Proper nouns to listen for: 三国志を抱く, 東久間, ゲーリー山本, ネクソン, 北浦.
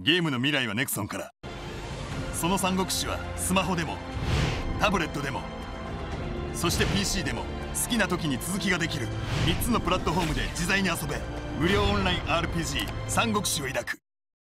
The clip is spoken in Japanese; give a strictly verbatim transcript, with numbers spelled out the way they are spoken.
ゲームの未来はネクソンから。その三国志はスマホでもタブレットでもそして ピーシー でも好きな時に続きができるみっつのプラットフォームで自在に遊べ。無料オンライン アールピージー 三国志を抱く。